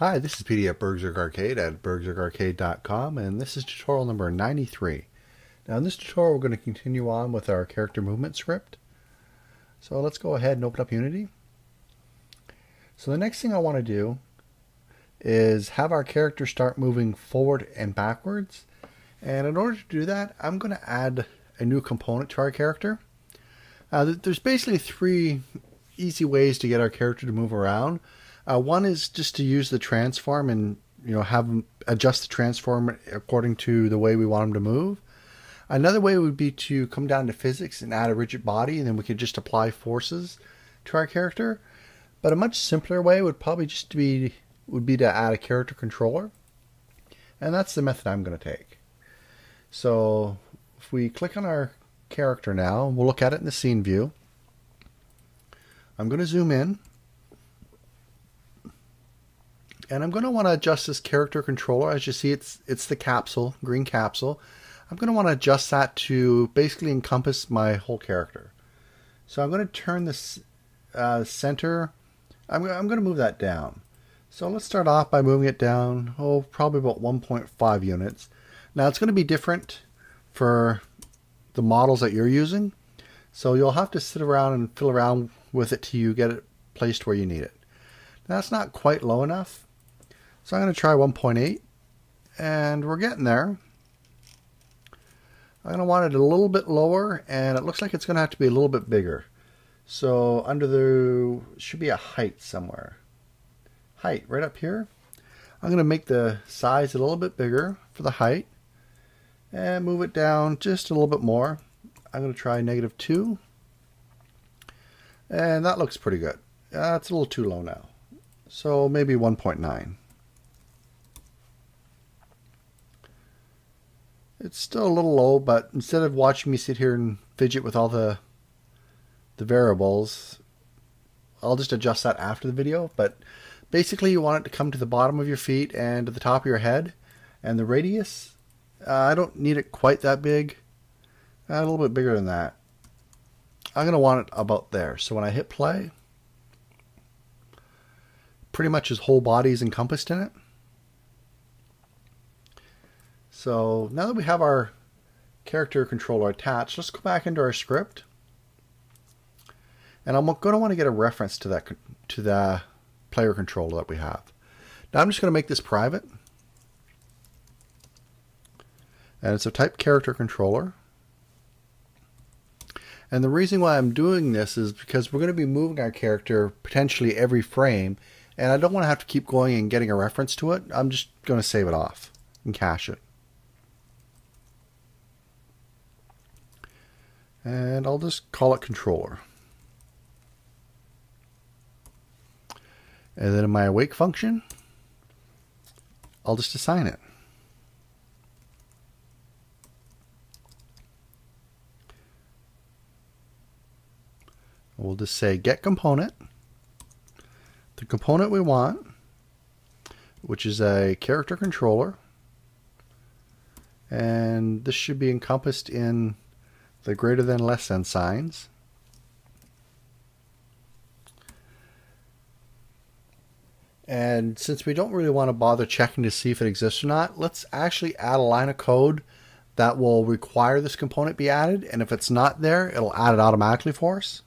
Hi, this is PD at BurgZerg Arcade at BurgZergArcade.com, and this is tutorial number 93. Now in this tutorial we're going to continue on with our character movement script. So let's go ahead and open up Unity. So the next thing I want to do is have our character start moving forward and backwards. And in order to do that, I'm going to add a new component to our character. There's basically three easy ways to get our character to move around. One is just to use the transform and have them adjust the transform according to the way we want them to move. Another way would be to come down to physics and add a rigid body, and then we could just apply forces to our character. But a much simpler way would probably just be to add a character controller, and that's the method I'm going to take. So if we click on our character now, we'll look at it in the scene view. I'm going to zoom in, and I'm going to want to adjust this character controller. As you see, it's the capsule, green capsule. I'm going to want to adjust that to basically encompass my whole character. So I'm going to turn this center. I'm going to move that down. So let's start off by moving it down, probably about 1.5 units. Now it's going to be different for the models that you're using, so you'll have to sit around and fiddle around with it till you get it placed where you need it. Now that's not quite low enough, so I'm going to try 1.8, and we're getting there. I'm going to want it a little bit lower, and it looks like it's going to have to be a little bit bigger. So under the, should be a height somewhere. Height right up here. I'm going to make the size a little bit bigger for the height and move it down just a little bit more. I'm going to try -2, and that looks pretty good. That's a little too low now, so maybe 1.9. It's still a little low, but instead of watching me sit here and fidget with all the variables, I'll just adjust that after the video. But basically, you want it to come to the bottom of your feet and to the top of your head. And the radius, I don't need it quite that big. A little bit bigger than that. I'm going to want it about there. So when I hit play, pretty much his whole body is encompassed in it. So now that we have our character controller attached, let's go back into our script. And I'm going to want to get a reference to that, to the player controller that we have. Now I'm just going to make this private, and it's a type character controller. And the reason why I'm doing this is because we're going to be moving our character potentially every frame, and I don't want to have to keep going and getting a reference to it. I'm just going to save it off and cache it, and I'll just call it controller. And then in my awake function, I'll just assign it. We'll just say get component, the component we want, which is a character controller, and this should be encompassed in the greater than less than signs. And since we don't really want to bother checking to see if it exists or not, let's actually add a line of code that will require this component be added. And if it's not there, it'll add it automatically for us.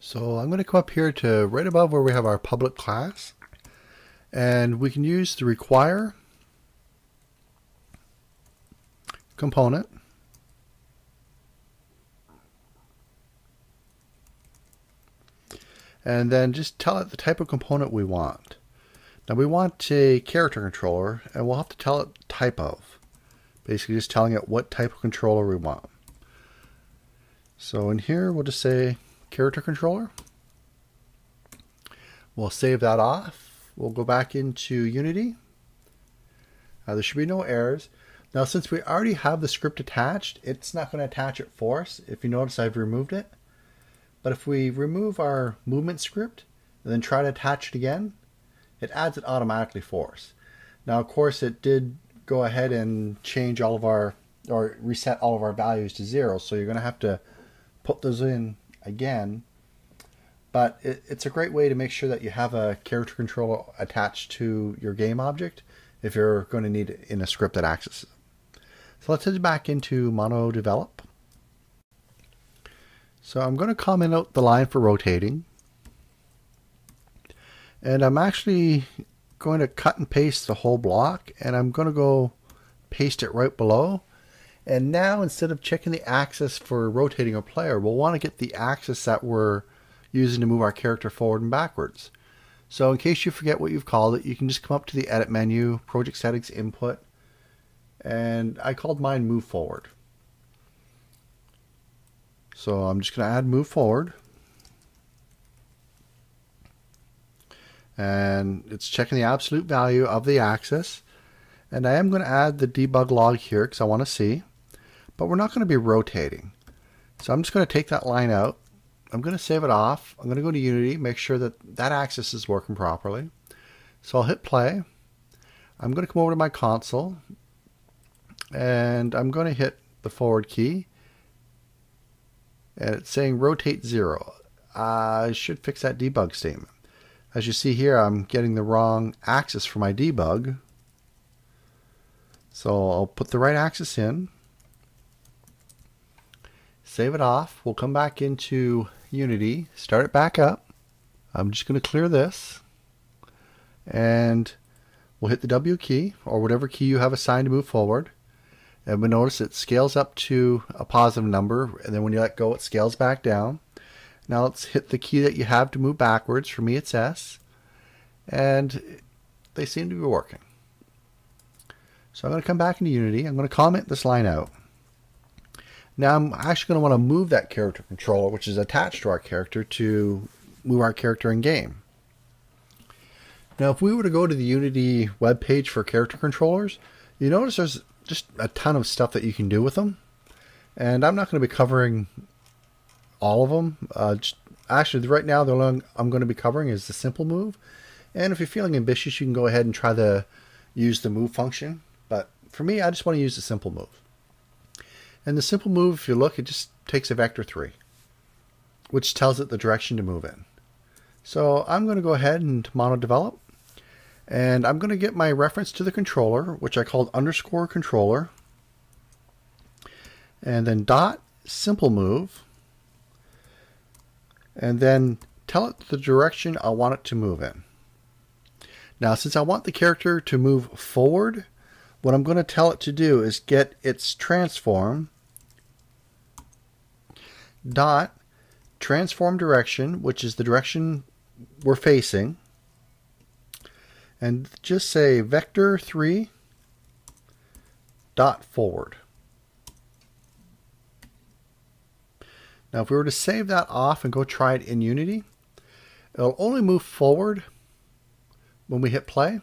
So I'm going to come up here to right above where we have our public class, and we can use the require component. And then just tell it the type of component we want. Now we want a character controller, and we'll have to tell it type of. Basically just telling it what type of controller we want. So in here we'll just say character controller. We'll save that off. We'll go back into Unity. There should be no errors. Now since we already have the script attached, it's not going to attach it for us. If you notice, I've removed it. But if we remove our movement script and then try to attach it again, it adds it automatically for us. Now, of course, it did go ahead and change all of our, or reset all of our values to 0. So you're going to have to put those in again but it's a great way to make sure that you have a character controller attached to your game object if you're going to need it in a script that accesses it. So let's head back into MonoDevelop. So I'm going to comment out the line for rotating, and I'm actually going to cut and paste the whole block, and I'm going to go paste it right below. And now, instead of checking the axis for rotating a player, we'll want to get the axis that we're using to move our character forward and backwards. So in case you forget what you've called it, you can just come up to the edit menu, project settings, input, and I called mine move forward. So I'm just going to add move forward, and it's checking the absolute value of the axis. And I am going to add the debug log here because I want to see, but we're not going to be rotating. So I'm just going to take that line out. I'm going to save it off. I'm going to go to Unity, make sure that that axis is working properly. So I'll hit play. I'm going to come over to my console, and I'm going to hit the forward key, and it's saying rotate 0. I should fix that debug statement. As you see here, I'm getting the wrong axis for my debug. So I'll put the right axis in, save it off, we'll come back into Unity, start it back up. I'm just going to clear this, and we'll hit the W key, or whatever key you have assigned to move forward, and we notice it scales up to a positive number, and then when you let go it scales back down. Now let's hit the key that you have to move backwards. For me it's S, and they seem to be working. So I'm going to come back into Unity. I'm going to comment this line out. Now I'm actually going to want to move that character controller, which is attached to our character, to move our character in game. Now if we were to go to the Unity web page for character controllers, you notice there's just a ton of stuff that you can do with them. And I'm not going to be covering all of them. Actually right now the only one I'm going to be covering is the simple move. And if you're feeling ambitious, you can go ahead and try to use the move function. But for me, I just want to use the simple move. And the simple move, if you look, it just takes a vector 3, which tells it the direction to move in. So I'm going to go ahead and MonoDevelop, and I'm going to get my reference to the controller, which I called underscore controller, and then dot simple move, and then tell it the direction I want it to move in. Now, since I want the character to move forward, what I'm going to tell it to do is get its transform dot transform direction, which is the direction we're facing, and just say vector 3 dot forward. Now if we were to save that off and go try it in Unity, it'll only move forward when we hit play.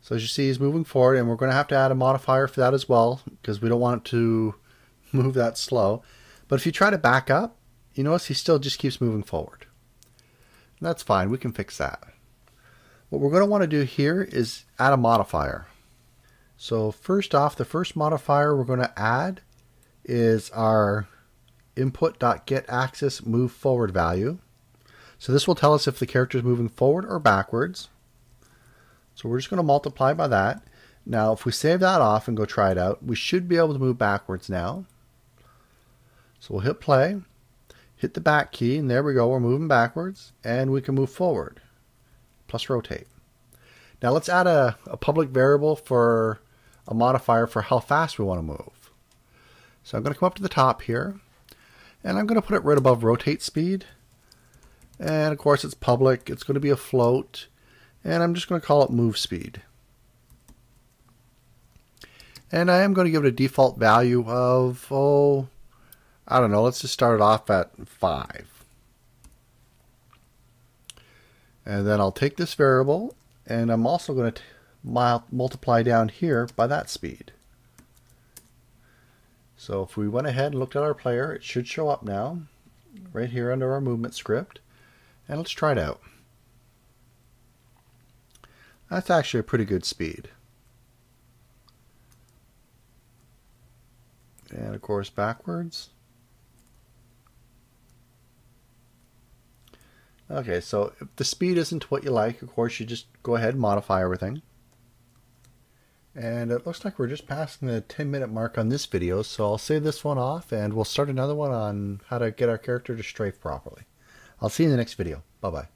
So as you see, he's moving forward, and we're going to have to add a modifier for that as well, because we don't want it to move that slow. But if you try to back up, you notice he still just keeps moving forward. And that's fine, we can fix that. What we're going to want to do here is add a modifier. So first off, the first modifier we're going to add is our input.getAxis move forward value. So this will tell us if the character is moving forward or backwards. So we're just going to multiply by that. Now if we save that off and go try it out, we should be able to move backwards now. So we'll hit play, hit the back key, and there we go, we're moving backwards, and we can move forward, plus rotate. Now let's add a public variable for a modifier for how fast we want to move. So I'm going to come up to the top here, and I'm going to put it right above rotate speed, and of course it's public, it's going to be a float. And I'm just going to call it move speed. And I am going to give it a default value of, oh, I don't know, let's just start it off at 5. And then I'll take this variable, and I'm also going to multiply down here by that speed. So if we went ahead and looked at our player, it should show up now, right here under our movement script. And let's try it out. That's actually a pretty good speed. And of course backwards. Okay, so if the speed isn't what you like, of course, you just go ahead and modify everything. And it looks like we're just passing the 10-minute mark on this video, so I'll save this one off and we'll start another one on how to get our character to strafe properly. I'll see you in the next video. Bye-bye.